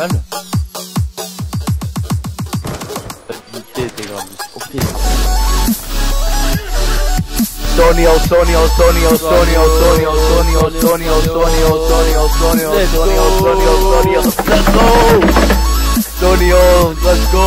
normal. La stabilité était grave. Ok. Sonio, let's go.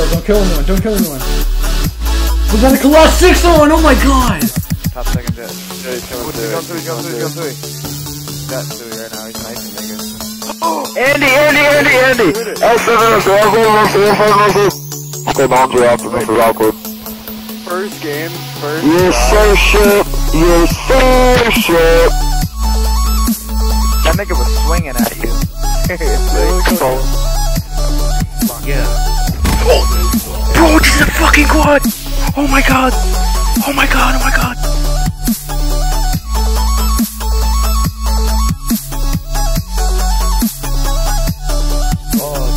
Don't kill anyone, don't kill anyone. Was that a Colossus 6 on? Oh my god! Top second dead. He's coming through. That's Sui right now, he's knifing niggas. Oh! Andy! First game, first game. You're so shit! You're so shit! That nigga was swinging at you. Yeah. Oh, bro, this is a fucking quad! Oh my god! Oh my god, oh my god! Oh,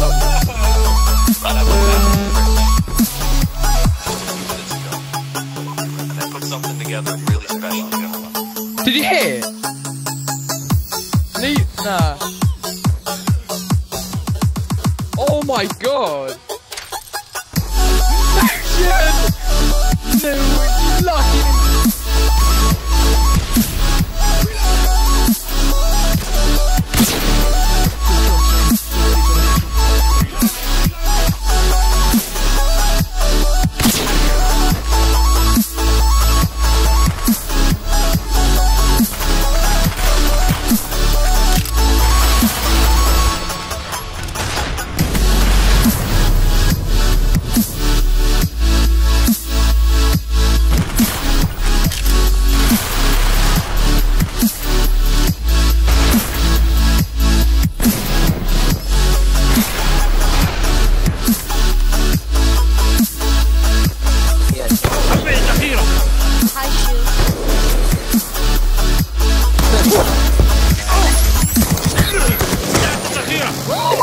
that put something together really special. Did you hear? Nah. Oh my god! No, it's lucky.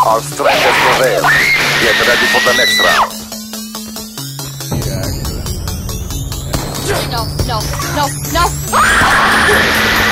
Our strength has prevailed. Get ready for the next round. Yeah. No.